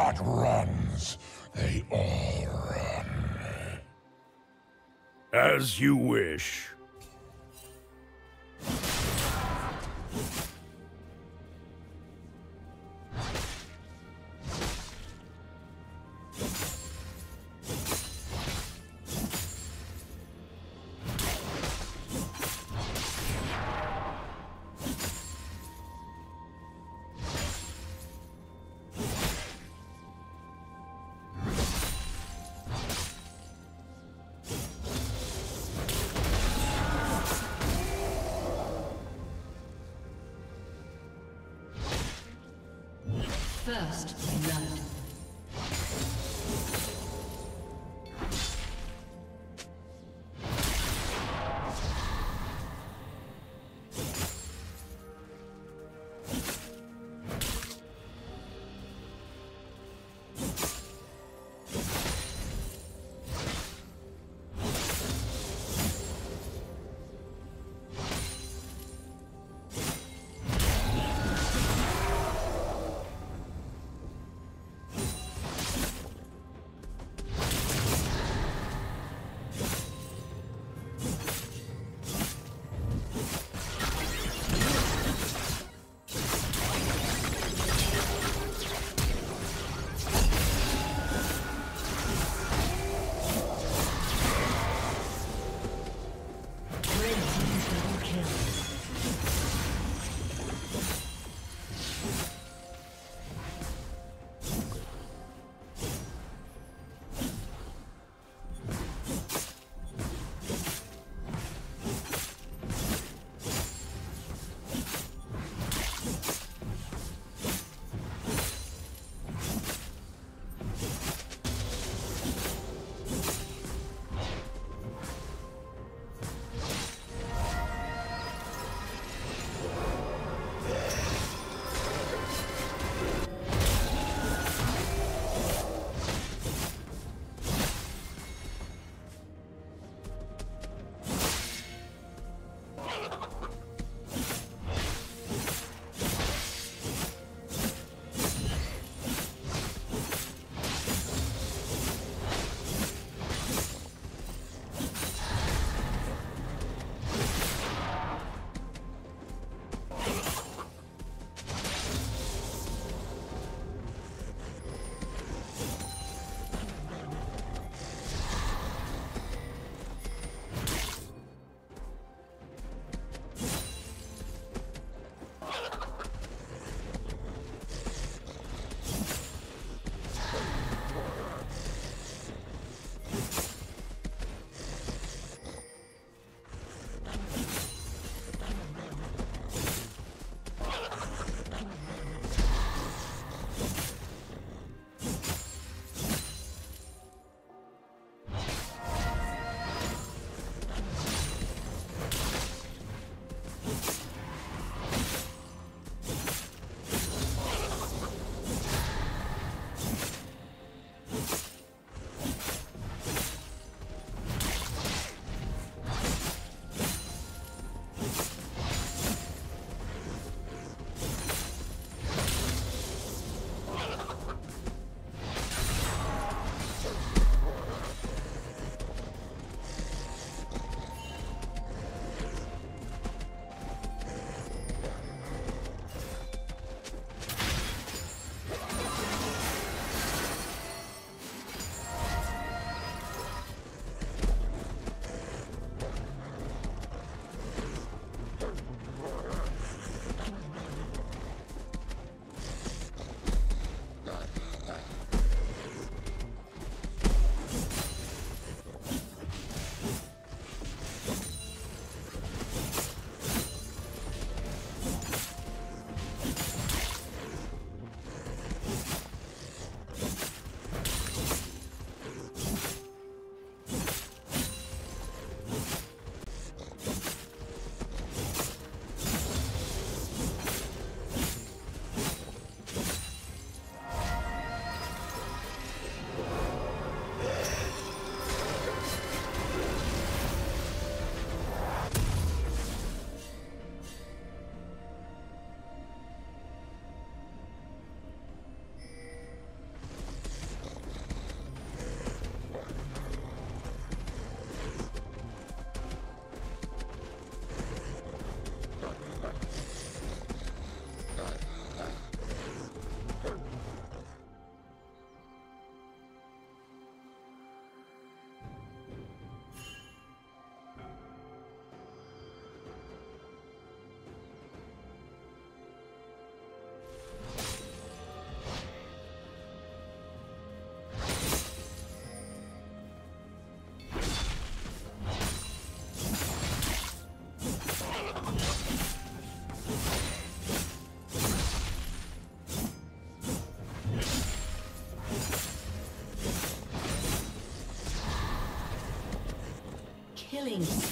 God runs, they all run. As you wish. First blood. Killing spree.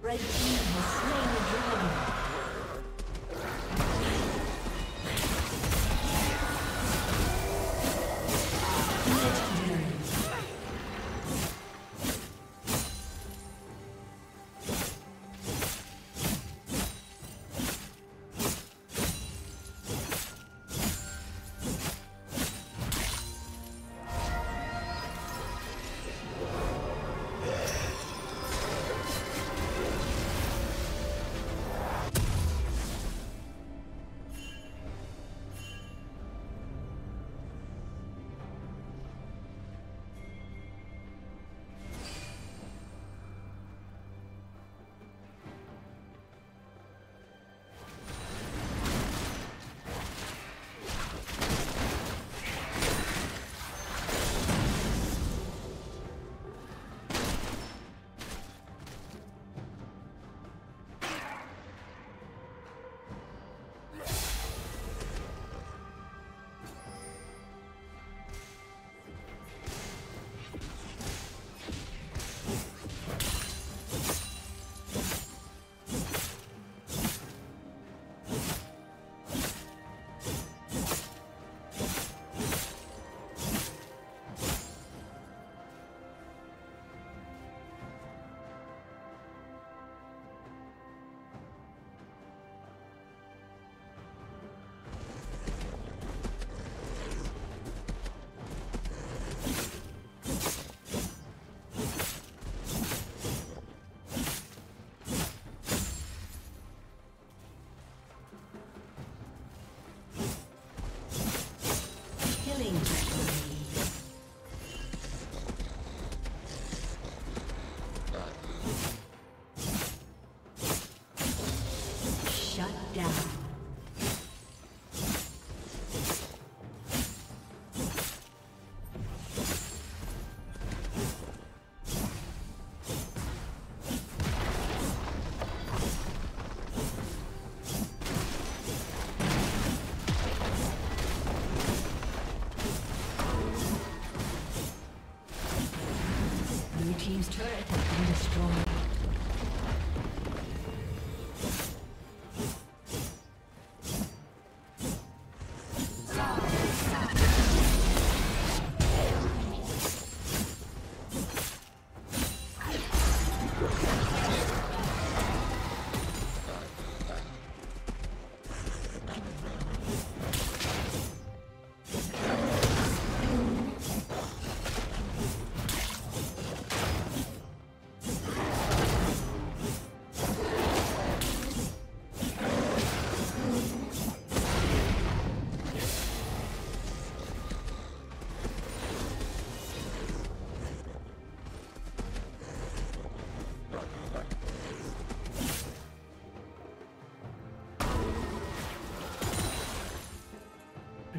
Red team has slain the dragon. Legendary. Team's turret has been destroyed.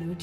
Blue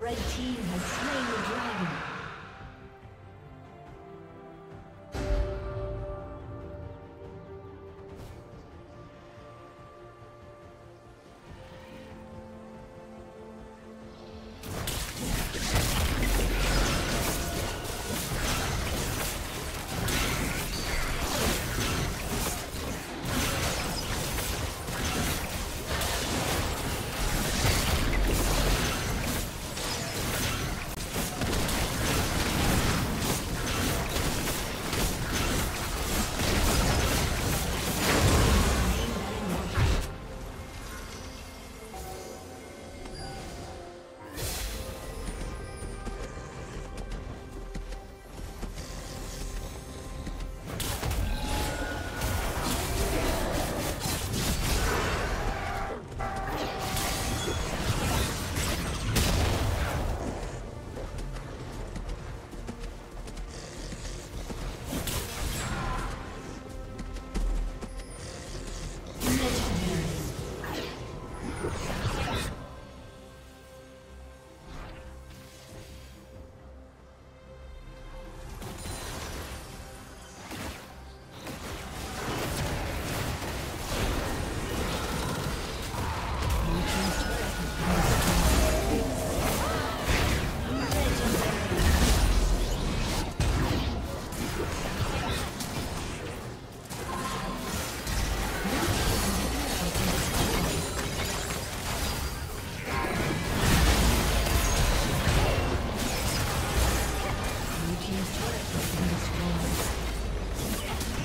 Red team has slain the dragon. Blue team's turret has been destroyed.